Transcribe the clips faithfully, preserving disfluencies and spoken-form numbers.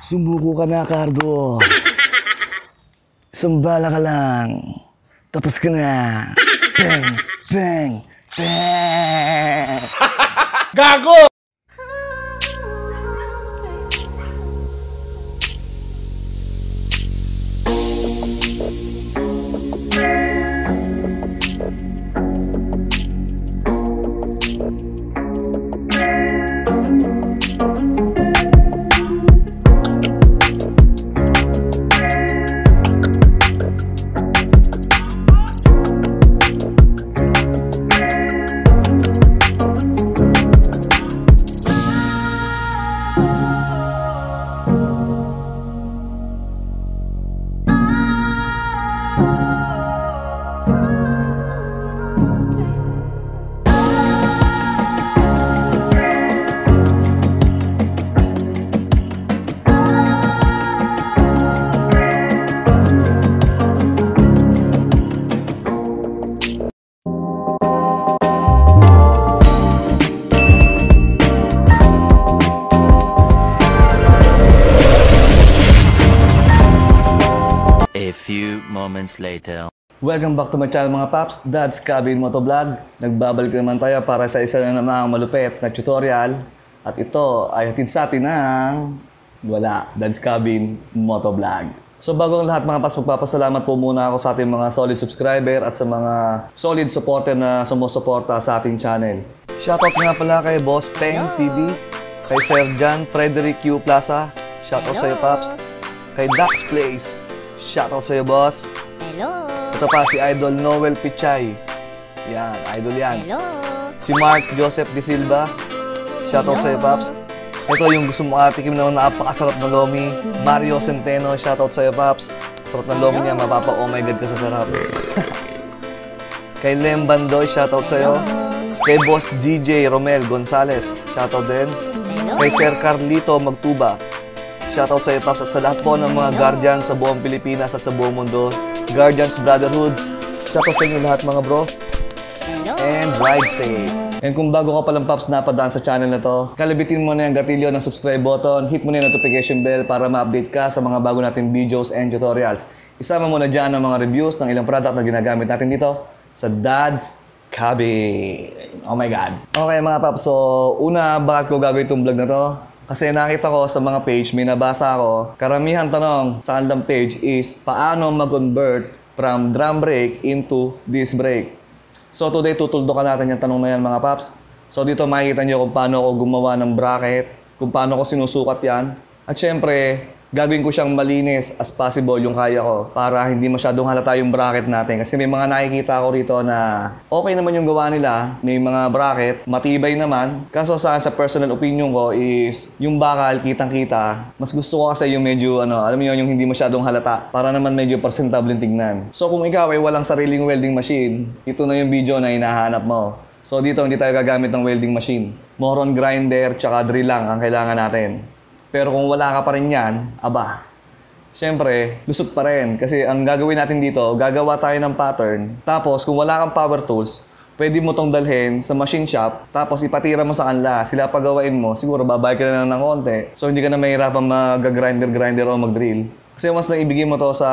Sumuko ka na, Cardo. Sambala ka lang. Tapos ka na. Bang! Bang! Bang! Gago! Later. Welcome back to my channel mga paps, Dad's Cabin Motovlog. Nagbabalik naman tayo para sa isa na namang malupet na tutorial. At ito ay hatid sa atin ng wala, Dad's Cabin Motovlog. So bago ang lahat mga paps, magpapasalamat po muna ako sa ating mga solid subscriber at sa mga solid supporter na sumusuporta sa ating channel. Shoutout nga pala kay Boss Peng T V, kay Sir John Frederick Q Plaza. Shoutout sa iyo paps. Kay Dax Place. Shoutout sa iyo boss. Hello. Ito pa si Idol Noel Pichay. Yan, idol yan. Hello. Si Mark Joseph de Silva. Shoutout sa iyo paps. Ito yung gusto mo atikim na napakasarap na lomi, Mario Centeno. Shoutout sa iyo paps. Sarap na lomi niya, mapapa oh my god ka sa sarap. Kay Lembandoy, shoutout sa iyo. Kay Boss D J Romel Gonzales. Shoutout din. Hello. Kay Sir Carlito Magtuba. Shoutout sa iyo paps at sa lahat po ng mga guardians sa buong Pilipinas at sa buong mundo. Guardians Brotherhoods. Shoutout sa inyo lahat mga bro. And ride safe. And kung bago ka palang paps napadaan sa channel na to, kalabitin mo na yung gatilyo ng subscribe button. Hit mo na yung notification bell para ma-update ka sa mga bago nating videos and tutorials. Isama mo na dyan ang mga reviews ng ilang product na ginagamit natin dito sa Dad's Cabin. Oh my god. Okay mga paps, so una bakit ko gagawin itong vlog na to? Kasi nakita ko sa mga page, may nabasa ko, karamihan tanong sa kanilang page is paano mag-convert from drum brake into disc brake. So today tutuldukan natin yung tanong na yan mga paps. So dito makikita nyo kung paano ako gumawa ng bracket, kung paano ko sinusukat yan. At syempre, gagawin ko siyang malinis as possible yung kaya ko para hindi masyadong halata yung bracket natin. Kasi may mga nakikita ko rito na okay naman yung gawa nila, may mga bracket, matibay naman. Kaso sa, sa personal opinion ko is yung bakal, kitang-kita, mas gusto ko kasi yung medyo ano, alam mo yun, yung hindi masyadong halata para naman medyo presentable tingnan. So kung ikaw ay walang sariling welding machine, ito na yung video na hinahanap mo. So dito hindi tayo gagamit ng welding machine. More on grinder tsaka drill lang ang kailangan natin. Pero kung wala ka pa rin yan, aba, siyempre, lusot pa rin. Kasi ang gagawin natin dito, gagawa tayo ng pattern. Tapos, kung wala kang power tools, pwede mo tong dalhin sa machine shop. Tapos, ipatira mo sa kanila. Sila pagawain mo. Siguro, babay ka na lang ng konti. So, hindi ka na mahirapang mag-grinder-grinder o mag-drill. Kasi once na ibigay mo to sa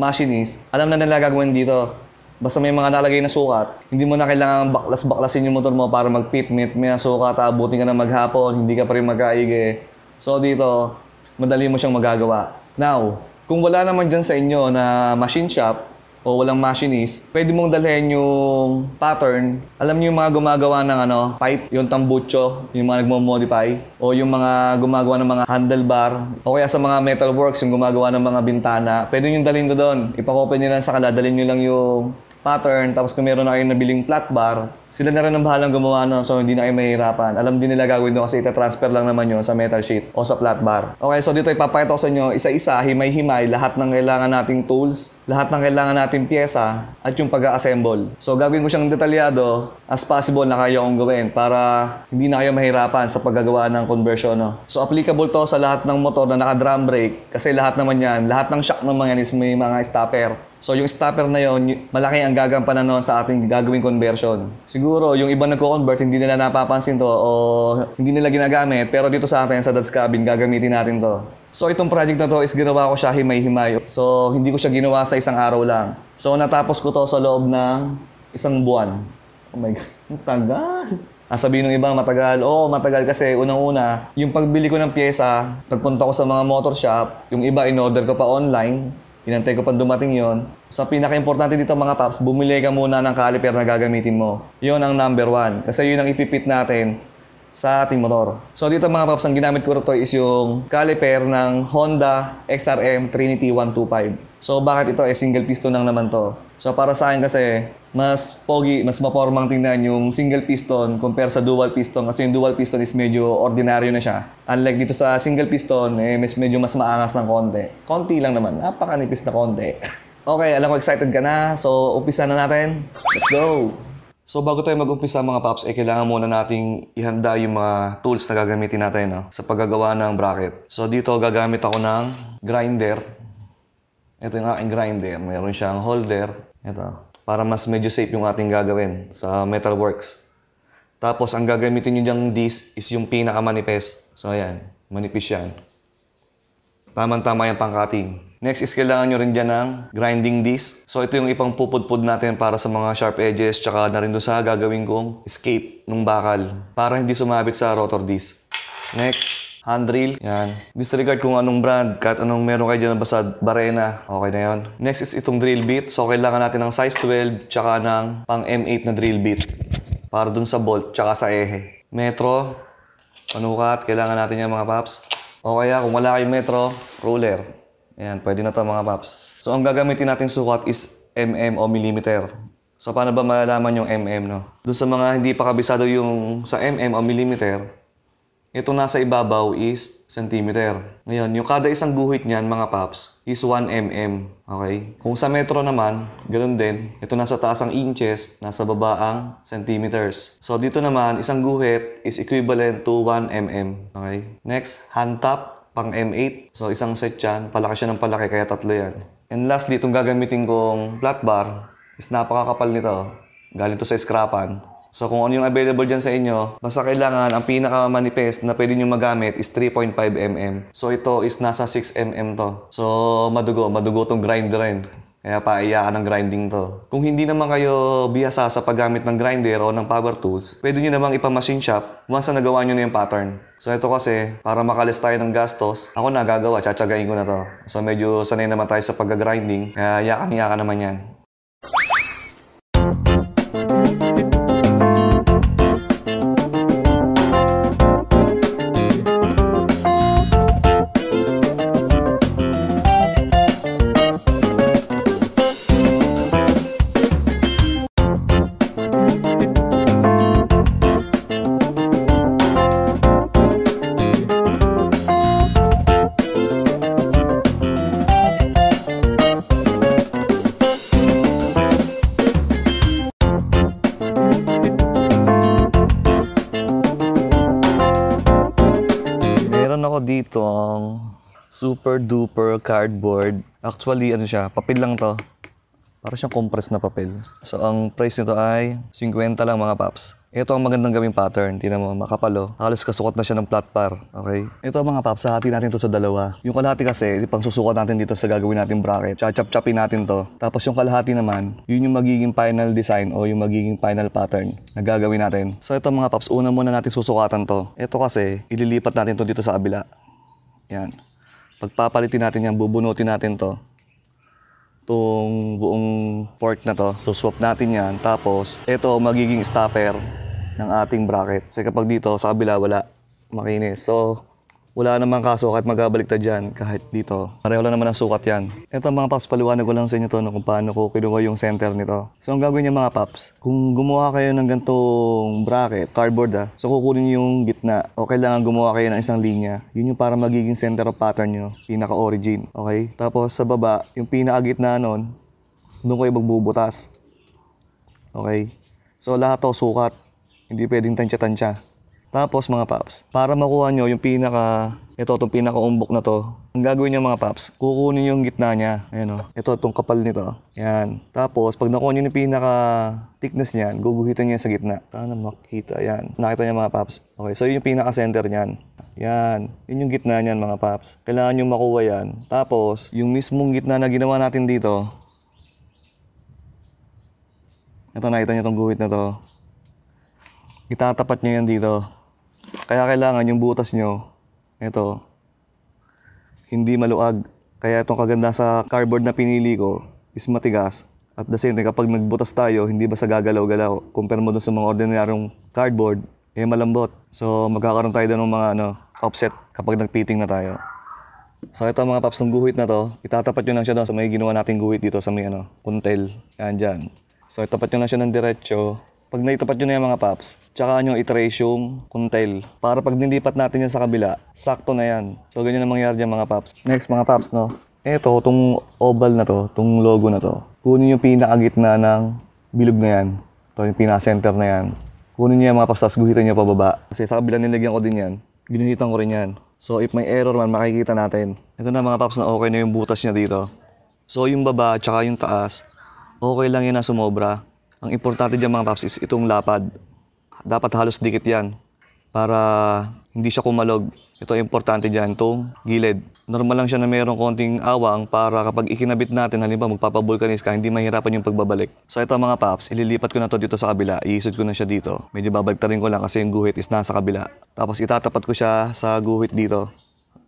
machinist, alam na nila gagawin dito. Basta may mga nalagay na sukat, hindi mo na kailangan baklas-baklasin yung motor mo para mag-pitmit. May sukat, abutin ka na maghapon, hindi ka pa rin mag-aige. So dito, madali mo siyang magagawa. Now, kung wala naman dyan sa inyo na machine shop o walang machinist, pwede mong dalhin yung pattern. Alam niyo yung mga gumagawa ng ano, pipe, yung tambucho, yung mga nagmo-modify, o yung mga gumagawa ng mga handlebar, o kaya sa mga metalworks, yung gumagawa ng mga bintana, pwede nyo dalhin ko doon. Ipakopen nyo lang sa kanila, dalhin nyo lang yung pattern, tapos kung meron na kayong nabiling flat bar, sila na rin ang bahalang gumawa nun, so hindi na kayo mahihirapan. Alam din nila gagawin doon kasi itatransfer lang naman yun sa metal sheet o sa flat bar. Okay, so dito ipapakita ko sa inyo, isa-isa, himay-himay, lahat ng kailangan nating tools, lahat ng kailangan nating pyesa, at yung pag-assemble. So gagawin ko siyang detalyado as possible na kaya kong gawin para hindi na kayo mahirapan sa paggagawa ng conversion. No? So applicable to sa lahat ng motor na naka-drum brake kasi lahat naman yan, lahat ng shock naman yan is may mga stopper. So yung stopper na yon, malaki ang gagampanan nun sa ating gagawing conversion. Siguro yung iba nagko-convert, hindi nila napapansin to o hindi nila ginagamit. Pero dito sa atin, sa Dad's Cabin, gagamitin natin to. So itong project na to is ginawa ko siya himay-himay. So hindi ko siya ginawa sa isang araw lang. So natapos ko to sa loob ng isang buwan. Oh my God, matagal. Sabihin ng ibang matagal. Oo, oh, matagal kasi unang-una, yung pagbili ko ng pyesa, pagpunta ko sa mga motor shop, yung iba in-order ko pa online, hinantay ko pa dumating yon. Sa pinaka-importante dito mga paps, bumili ka muna ng caliper na gagamitin mo. Yon ang number one. Kasi yun ang ipipit natin sa ating motor. So dito mga paps, ang ginamit ko rito is yung caliper ng Honda X R M Trinity one twenty-five. So bakit ito? Eh, single piston lang naman to. So para sa akin kasi, mas pogi, mas mapormang tingnan yung single piston compare sa dual piston. Kasi yung dual piston is medyo ordinaryo na siya. Unlike dito sa single piston, eh, medyo mas maangas ng konti. Konti lang naman, napakanipis na konti. Okay, alam ko excited ka na. So umpisa na natin. Let's go! So bago tayo mag-umpisa mga paps, eh kailangan muna nating ihanda yung mga tools na gagamitin natin no? Sa paggagawa ng bracket. So dito gagamit ako ng grinder. Ito yung aking grinder. Mayroon siyang holder. Ito. Para mas medyo safe yung ating gagawin sa metalworks. Tapos ang gagamitin nyo dyang disc is yung pinaka-manipis. So ayan, manipis yan. Tamang-tama yung pang-cutting. Next is kailangan nyo rin dyan ng grinding disc. So ito yung ipang pupudpud natin para sa mga sharp edges tsaka na rin doon sa gagawin kong escape ng bakal para hindi sumabit sa rotor disc. Next, hand drill. Yan. Disregard kung anong brand, kahit anong meron kayo dyan basta Barena. Okay na yon. Next is itong drill bit. So kailangan natin ng size twelve tsaka ng pang M eight na drill bit para doon sa bolt tsaka sa ehe. Metro, panukat. Kailangan natin yan mga paps. O kaya kung wala kayong metro, ruler. Ayan, pwede na ito mga paps. So, ang gagamitin natin sukat is mm o millimeter. So, paano ba malalaman yung mm, no? Doon sa mga hindi pa kabisado yung sa mm o millimeter, ito nasa ibabaw is centimeter. Ngayon, yung kada isang guhit niyan mga paps is one mm. Okay? Kung sa metro naman, ganun din. Ito nasa taas ang inches, nasa baba ang centimeters. So, dito naman, isang guhit is equivalent to one mm. Okay? Next, hand tap. Pang M eight. So, isang set yan. Palaki siya ng palaki, kaya tatlo yan. And lastly, itong gagamitin kong flat bar is napakakapal nito. Galing to sa scrapan. So, kung ano yung available dyan sa inyo, basta kailangan, ang pinaka-manifest na pwede nyo magamit is three point five mm. So, ito is nasa six mm to. So, madugo. Madugo tong grinder rin. Kaya paiyakan ng grinding to. Kung hindi naman kayo bihasa sa paggamit ng grinder o ng power tools, pwede nyo namang ipa-machine shop once na nagawa nyo na yung pattern. So ito kasi, para makalis tayo ng gastos, ako na gagawa, tsatsagain ko na to. So medyo sanay naman tayo sa pag-grinding, kaya yakan-yakan naman yan. Itong super duper cardboard. Actually, ano siya, papel lang to. Para siyang compress na papel. So, ang price nito ay fifty lang mga paps. Ito ang magandang gawing pattern. Tingnan mo, makapalo. Halos kasukot na siya ng flat bar. Okay? Ito mga paps, hati natin to sa dalawa. Yung kalahati kasi, pang susukot natin dito sa gagawin natin bracket. Chachap-chapin natin to. Tapos yung kalahati naman, yun yung magiging final design o yung magiging final pattern na gagawin natin. So, ito mga paps, una muna natin susukatan to. Ito kasi, ililipat natin to dito sa kabila. Yan. Pagpapalitin natin yan, bubunutin natin to. Itong buong fork na to. So swap natin yan. Tapos, ito magiging stopper ng ating bracket. Kasi kapag dito, sa kabila, wala. Makinis. So, wala namang kaso kahit magabaliktad dyan, kahit dito. Pareho lang naman ang sukat yan. Ito mga paps, paliwanag ko lang sa inyo to no, kung paano ko kinuha yung center nito. So, ang gagawin niya mga paps, kung gumawa kayo ng gantong bracket, cardboard ah, so kukunin yung gitna o kailangan gumawa kayo ng isang linya. Yun yung para magiging center of pattern nyo, pinaka-origin. Okay? Tapos sa baba, yung pinaka-gitna nun, doon kayo magbubutas. Okay? So, lahat to sukat. Hindi pwedeng tansya-tansya. Tapos mga paps, para makuha nyo yung pinaka Ito, itong pinaka-umbok na to. Ang gagawin niya mga paps, kukunin yung gitna niya. Ayan o. Ito, itong kapal nito. Ayan. Tapos, pag nakuha niyo yung pinaka-thickness niyan, guguhitan niya sa gitna. Sana makita. Ayan. Nakita niya mga paps. Okay, so yun yung pinaka-center niyan. Ayan. Yun yung gitna niyan mga paps. Kailangan yung makuha yan. Tapos, yung mismong gitna na ginawa natin dito. Ito, nakita niyo itong guhit na to. Itatapat niyo yan dito. Kaya kailangan yung butas niyo, ito, hindi maluag. Kaya itong kaganda sa cardboard na pinili ko is matigas. At the same time, kapag nagbutas tayo, hindi basta gagalaw-galaw. Compare mo dun sa mga ordinaryong cardboard, eh malambot. So magkakaroon tayo ng mga ano, offset kapag nagfitting na tayo. So ito mga paps, ng guhit na to, itatapat nyo lang siya doon sa may ginawa nating guhit dito sa may ano, kuntel. Yan dyan. So itapat nyo lang siya ng diretso. Pag naitapat nyo na yung mga paps, tsaka nyo i-trace yung kuntel. Para pag nilipat natin yan sa kabila, sakto na yan. So ganyan ang mangyari dyan mga paps. Next mga paps, no? Eto, itong oval na to, itong logo na to. Kunin yung pinakagitna ng bilog na yan. Ito yung pinaka-center na yan. Kunin nyo yung mga paps, tapos guhitan nyo pababa. Kasi sa kabila nilagyan ko din yan. Ginuhitan ko rin yan. So if may error man, makikita natin. Ito na mga paps, na okay na yung butas niya dito. So yung baba, tsaka yung taas, okay lang yan na sumobra. Ang importante dyan mga paps is itong lapad. Dapat halos dikit yan para hindi siya kumalog. Ito importante dyan, itong gilid. Normal lang siya na mayroong konting awang para kapag ikinabit natin, halimbawa magpapabulkanis ka, hindi mahirapan yung pagbabalik. So ito mga paps, ililipat ko na to dito sa kabila. Iisod ko na siya dito. Medyo babaliktarin ko lang kasi yung guhit is nasa kabila. Tapos itatapat ko siya sa guhit dito.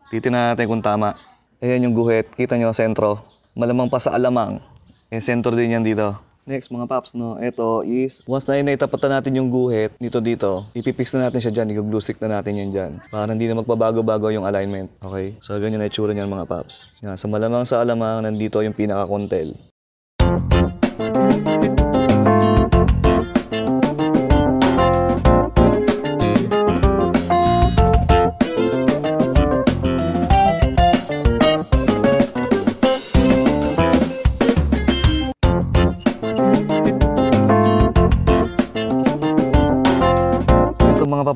Titingnan natin kung tama. Ayan yung guhit. Kita nyo, sentro. Malamang pa sa alamang. Eh, sentro din yan dito. Next mga paps, no, ito is once na inaitapatan natin yung guhit nito dito, ipipix na natin siya dyan, i-glue stick na natin yan dyan para hindi na magpabago-bago yung alignment. Okay, so ganyan na itsura niyan mga paps. Yan, sa malamang sa alamang, nandito yung pinaka-kontel.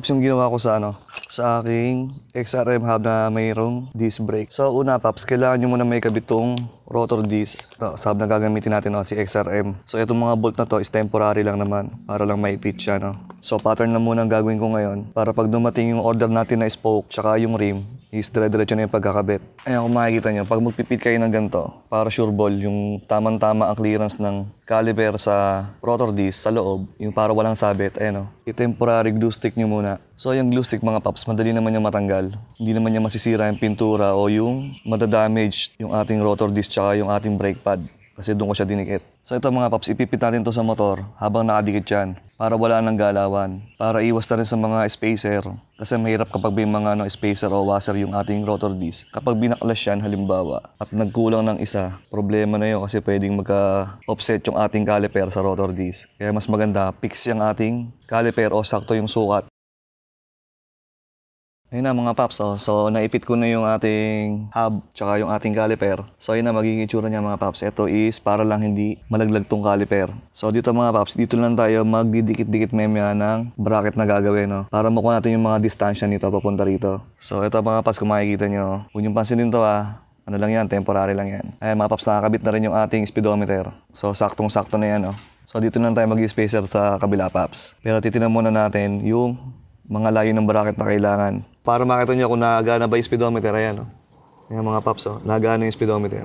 Yung ginawa ko sa ano, sa aking X R M hub na mayroong disc brake. So una paps, kailangan nyo muna may kabit tong rotor disc. Ito, sa hub na gagamitin natin, no, si X R M. So itong mga bolt na to is temporary lang naman para lang may pitch siya, no? So pattern lang muna ang gagawin ko ngayon para pag dumating yung order natin na spoke tsaka yung rim is dire-diretso na yung pagkakabit. Ayan, kung makikita nyo, pag magpipit kayo ng ganito para sure ball yung tamang-tama ang clearance ng caliper sa rotor disc sa loob, yung para walang sabit. Ayan, no? I-temporary glue stick nyo muna. So yung glue stick mga paps, madali naman yung matanggal. Hindi naman niya masisira yung pintura o yung madadamage yung ating rotor disc tsaka yung ating brake pad. Kasi doon ko siya dinikit. So ito mga paps, ipipit natin to sa motor habang nakadikit yan. Para wala nang galawan. Para iwas na rin sa mga spacer. Kasi mahirap kapag may mga no, spacer o washer yung ating rotor disc. Kapag binaklas yan halimbawa at nagkulang ng isa, problema na yun kasi pwedeng magka-offset yung ating caliper sa rotor disc. Kaya mas maganda, fix yung ating caliper o sakto yung sukat. Ayun na mga paps, oh. So naipit ko na yung ating hub tsaka yung ating caliper. So ayun na magiging itsura niya mga paps. Ito is para lang hindi malaglag tong caliper. So dito mga paps, dito lang tayo magdidikit-dikit memya ng bracket na gagawin, no? Para makuha natin yung mga distansya nito papunta rito. So ito mga paps, kung makikita nyo, kung yung pansin din to, ah, ano lang yan, temporary lang yan. Ayun mga paps, nakakabit na rin yung ating speedometer. So saktong-sakto na yan, oh. So dito lang tayo mag-spacer sa kabila paps. Pero titinan muna natin yung mga layo ng bracket na kailangan. Para makita nyo kung nagana ba yung speedometer. Ayan, oh. Ayan mga paps, oh. Nagana yung speedometer.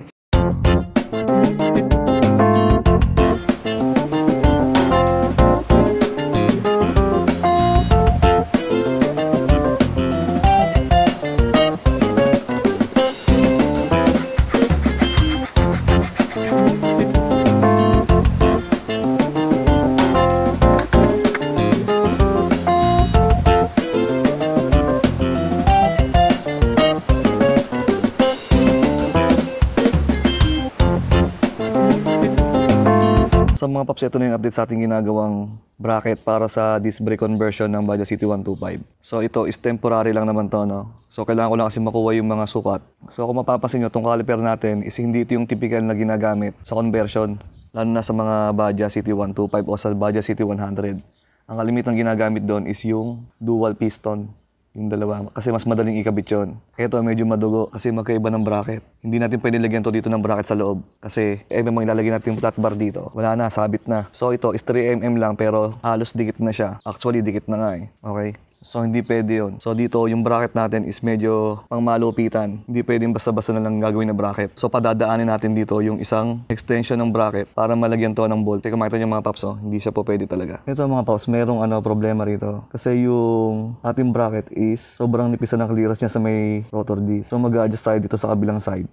So mga paps, ito na yung update sa ating ginagawang bracket para sa disc brake conversion ng Bajaj C T one twenty-five. So ito is temporary lang naman to, no? So kailangan ko lang kasi makuha yung mga sukat. So kung mapapansin nyo, itong caliper natin is hindi ito yung typical na ginagamit sa conversion, lalo na sa mga Bajaj C T one twenty-five o sa Bajaj C T one hundred. Ang kalimitang ginagamit doon is yung dual piston. Yung dalawa. Kasi mas madaling ikabit yun. Ito medyo madugo kasi magkaiba ng bracket. Hindi natin pwede lagyan to dito ng bracket sa loob. Kasi eh, may ilalagay natin yung flat bar dito. Wala na, sabit na. So ito is three millimeters lang pero halos dikit na siya. Actually dikit na nga eh. Okay? So hindi pwede yun. So dito yung bracket natin is medyo pang malupitan. Hindi pwedeng basta-basta na lang gagawin na bracket. So padadaanin natin dito yung isang extension ng bracket para malagyan to ng bolt. Teka, makita nyo mga paps, oh. Hindi siya po pwede talaga. Ito mga paps, merong ano, problema rito. Kasi yung ating bracket is sobrang nipis na ng clearance niya sa may rotor D. So mag-a-adjust tayo dito sa kabilang side.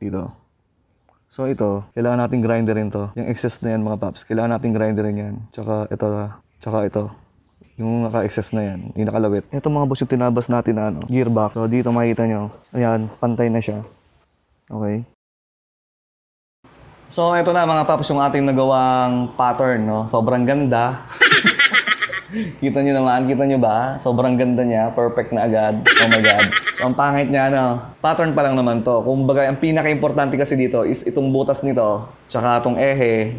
Dito. So ito, kailangan nating grinderin to. Yung excess na yan mga paps, kailangan nating grinderin yan. Tsaka ito, tsaka ito. Yung naka-excess na yan, yung nakalawit. Ito mga boss yung tinabas natin na ano, gearbox. So dito makita nyo, ayan, pantay na siya. Okay. So ito na mga paps yung ating nagawang pattern, no? Sobrang ganda. Kita nyo naman, kita nyo ba? Sobrang ganda niya, perfect na agad. Oh my God. So ang pangit niya, ano, pattern pa lang naman to. Kumbaga, ang pinaka-importante kasi dito is itong butas nito, tsaka itong ehe,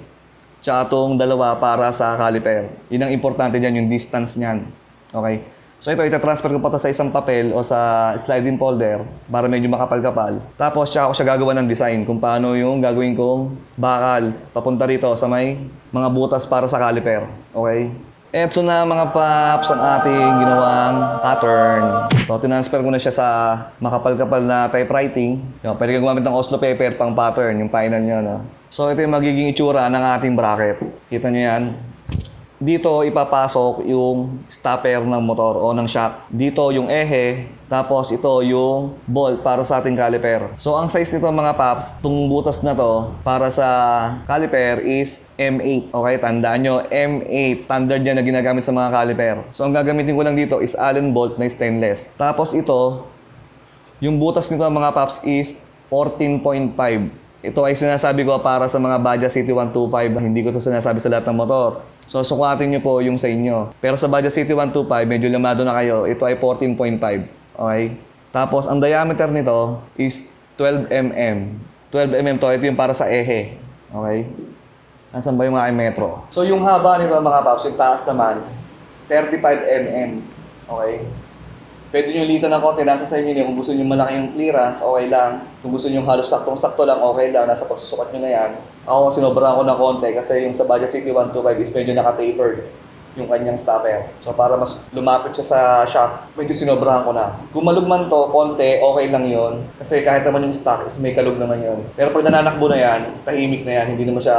tsaka itong dalawa para sa caliper. Yun ang importante dyan, yung distance niyan. Okay? So ito, itatransfer ko pa ito sa isang papel o sa sliding folder para medyo makapal-kapal. Tapos tsaka ako siya gagawa ng design kung paano yung gagawin kong bakal papunta rito sa may mga butas para sa caliper. Okay? Eto na mga paps ang ating ginawang pattern. So tinansfer ko na siya sa makapal-kapal na typewriting. Yo, pwede ka gumamit ng Oslo paper pang pattern, yung final niya, no? So ito yung magiging itsura ng ating bracket. Kita nyo yan. Dito ipapasok yung stopper ng motor o ng shock. Dito yung ehe. Tapos ito yung bolt para sa ating caliper. So ang size nito mga paps, itong butas na to para sa caliper is M eight. Okay, tandaan nyo, M eight. Standard yan na ginagamit sa mga caliper. So ang gagamitin ko lang dito is Allen bolt na stainless. Tapos ito, yung butas nito mga paps is fourteen point five. Ito ay sinasabi ko para sa mga Bajaj C T one twenty-five. Hindi ko ito sinasabi sa lahat ng motor. So sukatin nyo po yung sa inyo. Pero sa Bajaj C T one twenty-five, medyo lamado na kayo. Ito ay fourteen point five. Okay? Tapos, ang diameter nito is twelve millimeters. twelve millimeters to. Ito yung para sa ehe. Okay? Nasaan ba yung mga metro? So, yung haba nito mga paps, yung taas naman, thirty-five millimeters. Okay? Pwede nyo ulitan ng konti. Nasa sa inyo niya. Kung gusto nyo malaki yung clearance, okay lang. Kung gusto nyo halos saktong-sakto lang, okay lang. Nasa pagsusukat nyo na yan. Ako, sinobra ko ng konti kasi yung sa Bajaj C T one twenty-five is medyo naka-tapered yung kanyang stopper. So, para mas lumapit siya sa shock, medyo sinobrahan ko na. Kung malugman to, konti, okay lang yon. Kasi kahit naman yung stock is may kalug naman yon. Pero pag nananakbo na yan, tahimik na yan, hindi naman siya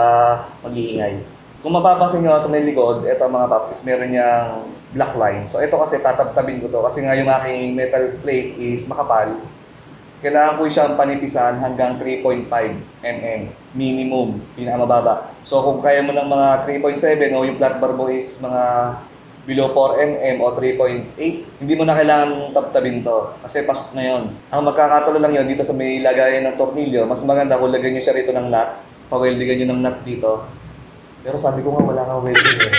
mag-iingay. Kung mapapansin nyo sa may likod, ito mga paps, is meron niyang black line. So, ito kasi tatab-tabin ko to. Kasi nga yung aking metal plate is makapal. Kailangan ko siyang panipisan hanggang three point five millimeters minimum, pinakamababa. So kung kaya mo ng mga three point seven o yung flat bar mo is mga below four millimeters o three point eight, hindi mo na kailangan tabtabin to kasi pasok na yun. Ang magkakatalo lang yun dito sa may lagayan ng tornilyo, mas maganda kung lagyan nyo siya rito ng nut, pa-weldigan nyo ng nut dito. Pero sabi ko nga wala kang welding. Eh.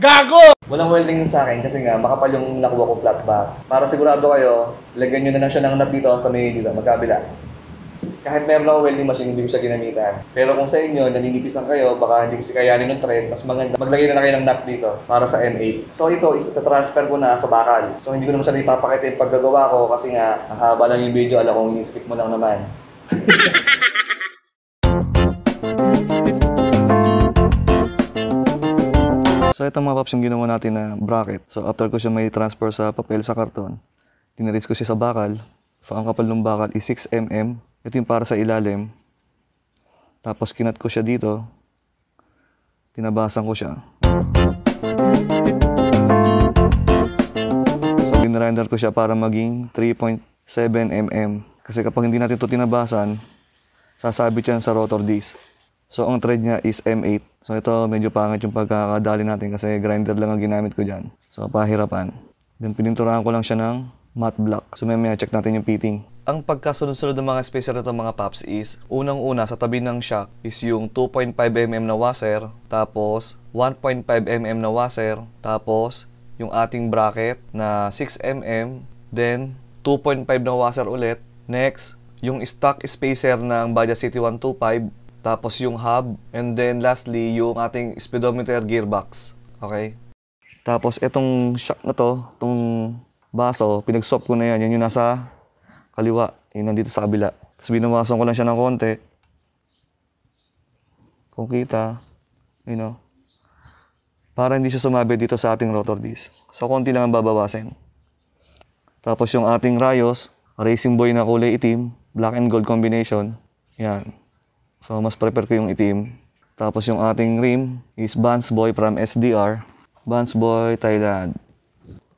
Gago! Walang welding yung sa akin kasi nga makapal yung nakuha ko flat bar. Para sigurado kayo, lagyan nyo na lang siya ng nut dito sa may dito, magkabila. Kahit meron ako welding machine, hindi ko siya ginamitan. Pero kung sa inyo, naninipisan kayo, baka hindi kasi kayanin yung trend, mas maganda maglagay na lang kayo ng nut dito para sa M eight. So ito is itatransfer ko na sa bakal. So hindi ko naman siya ipapakita yung paggagawa ko kasi nga ang haba lang yung video, alam kong i-skip mo lang naman. So ito mga paps yung ginawa natin na bracket. So after ko siya may transfer sa papel sa karton, tinaris ko siya sa bakal. So ang kapal ng bakal is six millimeters. Ito yung para sa ilalim. Tapos kinat ko siya dito. Tinabasan ko siya. So binrender ko siya para maging three point seven millimeters. Kasi kapag hindi natin ito tinabasan, sasabit yan sa rotor disc. So, ang thread niya is M eight. So, ito medyo pangit yung pagkakadali natin kasi grinder lang ang ginamit ko dyan. So, pahirapan. Then, pininturahan ko lang siya ng matte black. So, mamaya check natin yung fitting. Ang pagkasunod-sunod ng mga spacer na ito, mga paps, is unang-una sa tabi ng shock is yung two point five millimeters na washer, tapos one point five millimeters na washer, tapos yung ating bracket na six millimeters, then two point five na washer ulit. Next, yung stock spacer ng Bajaj C T one twenty-five, tapos yung hub, and then lastly, yung ating speedometer gearbox. Okay? Tapos itong shock na to, itong baso, pinag-swap ko na yan. Yan yung nasa kaliwa. Yun nandito sa kabila. Tapos binawasan ko lang siya ng konti. Kung kita, you know, para hindi siya sumabi dito sa ating rotor disc. So konti lang ang babawasin. Tapos yung ating Rayos, Racing Boy na kulay itim, black and gold combination. Yan. So mas prepare ko yung itim. Tapos yung ating rim is Bans Boy from S D R. Bans Boy, Thailand.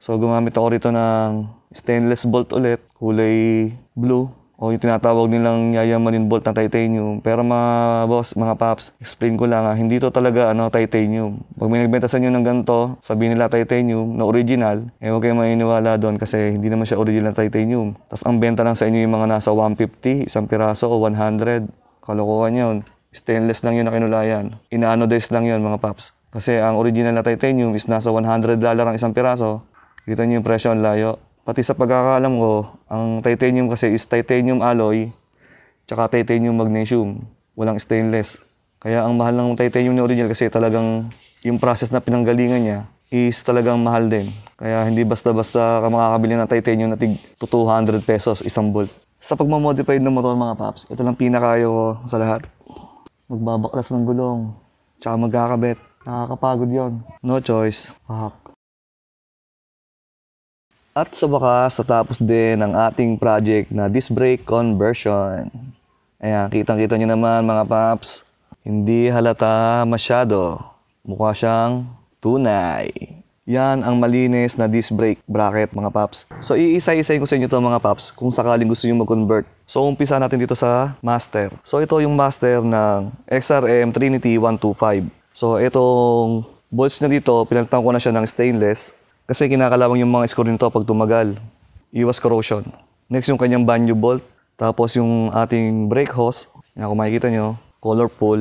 So gumamit ako rito ng stainless bolt ulit. Kulay blue. O yung tinatawag nilang yayamanin bolt na titanium. Pero mga boss, mga paps, explain ko lang ha. Hindi to talaga ano, titanium. Pag may nagbenta sa inyo ng ganito, sabihin nila titanium na original. Eh huwag kayong maniniwala doon kasi hindi naman siya original na titanium. Tapos ang benta lang sa inyo yung mga nasa one fifty, isang piraso o one hundred. Kalokohan yun. Stainless lang yun na kinulayan. Ina-anodize lang yun mga paps. Kasi ang original na titanium is nasa one hundred dollars ang isang piraso. Kita nyo yung presyo, ang layo. Pati sa pagkakaalam ko, ang titanium kasi is titanium alloy tsaka titanium magnesium. Walang stainless. Kaya ang mahal ng titanium na original kasi talagang yung process na pinanggalingan niya is talagang mahal din. Kaya hindi basta-basta ka makakabili ng titanium na tig two hundred pesos isang bolt. Sa pagmamodify ng motor mga paps, ito lang pinakayo ko sa lahat. Magbabaklas ng gulong, tsaka magkakabit. Nakakapagod yon. No choice. Fuck. At sa bakas, natapos din ang ating project na disc brake conversion. Ayan, kitang-kita nyo naman mga paps. Hindi halata masyado. Mukha siyang tunay. Yan ang malinis na disc brake bracket mga paps. So iisa-isayin ko sa inyo to mga paps kung sakaling gusto nyo mag-convert. So umpisa natin dito sa master. So ito yung master ng X R M Trinity one twenty-five. So itong bolts na dito, pinalitan ko na siya ng stainless. Kasi kinakalawang yung mga screw nito pag tumagal. Iwas corrosion. Next yung kanyang banyo bolt. Tapos yung ating brake hose. Yan, kung makikita nyo, colorful.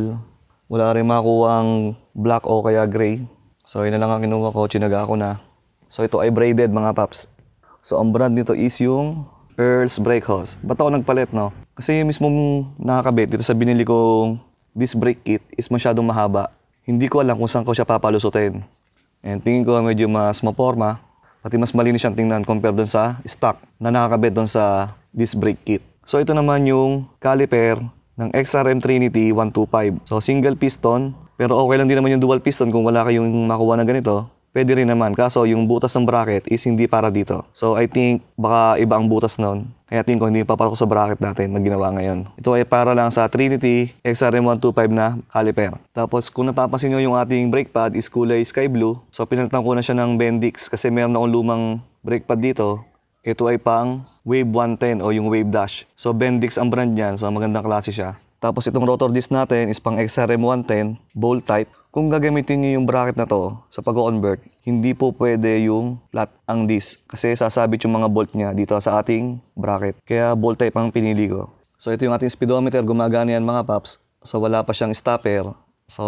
Wala rin makuha ang black o kaya gray. So yun na lang ang kinuha ko, chinaga ko na. So ito ay braided mga paps. So ang brand nito is yung Earl's Brakehouse. Ba't ako nagpalit no? Kasi yung mismo nakakabit dito sa binili kong disc brake kit is masyadong mahaba. Hindi ko alam kung saan ko siya papalusutin. And tingin ko medyo mas maporma. Pati mas malinis siyang tingnan compared dun sa stock na nakakabit dun sa disc brake kit. So ito naman yung caliper ng X R M Trinity one twenty-five. So single piston. Pero okay lang din naman yung dual piston kung wala kayong makuha ng ganito. Pwede rin naman. Kaso yung butas ng bracket is hindi para dito. So I think baka iba ang butas nun. Kaya tingin ko hindi papatok sa bracket natin na ginawa ngayon. Ito ay para lang sa Trinity X R M one twenty-five na caliper. Tapos kung napapansin nyo yung ating brake pad is kulay sky blue. So pinalitan ko na siya ng Bendix kasi meron na akong lumang brake pad dito. Ito ay pang Wave one ten o yung Wave Dash. So Bendix ang brand niyan. So magandang klase siya. Tapos itong rotor disc natin is pang X R M one ten, bowl type. Kung gagamitin niyo yung bracket na to sa pag-convert, hindi po pwede yung flat ang disc. Kasi sasabit yung mga bolt niya dito sa ating bracket. Kaya bowl type ang pinili ko. So ito yung ating speedometer, gumagana yan mga paps. So wala pa siyang stopper. So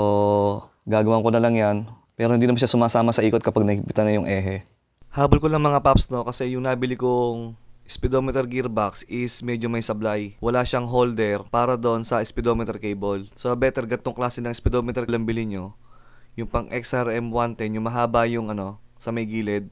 gagawin ko na lang yan. Pero hindi naman siya sumasama sa ikot kapag nakikitan na yung ehe. Habol ko lang mga paps no, kasi yung nabili kong speedometer gearbox is medyo may sablay. Wala siyang holder para doon sa speedometer cable. So better gatong klase ng speedometer lang bilhin nyo. Yung pang X R M one ten, yung mahaba yung ano, sa may gilid.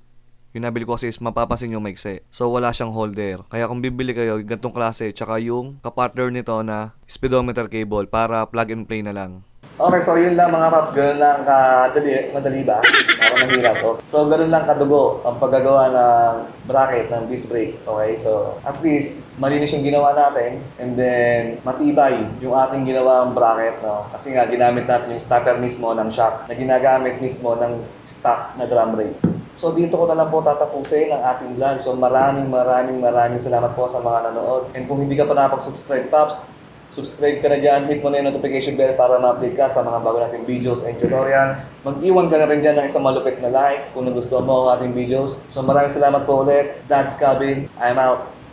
Yung nabili ko kasi is mapapansin nyo maikse. So wala siyang holder. Kaya kung bibili kayo, gatong klase, tsaka yung kapartner nito na speedometer cable para plug and play na lang. Okay, so yun lang mga paps, ganun lang kadali, madali ba? Parang mahirap, okay? So ganun lang kadugo ang paggagawa ng bracket, ng disc brake, okay? So at least malinis yung ginawa natin and then matibay yung ating ginawang bracket, no? Kasi nga ginamit natin yung stopper mismo ng shock na ginagamit mismo ng stock na drum brake. So dito ko na lang po tatapusin ang ating vlog. So maraming maraming maraming salamat po sa mga nanood. And kung hindi ka pa napag-subscribe paps, subscribe ka na dyan, hit mo na yung notification bell para ma-update ka sa mga bago nating videos and tutorials. Mag-iwan ka na rin dyan ng isang malupit na like kung nagustuhan mo ang ating videos. So maraming salamat po ulit. Dad's Cabin, I'm out.